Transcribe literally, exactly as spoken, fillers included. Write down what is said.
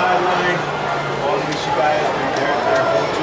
sideline, all these guys, they're, they're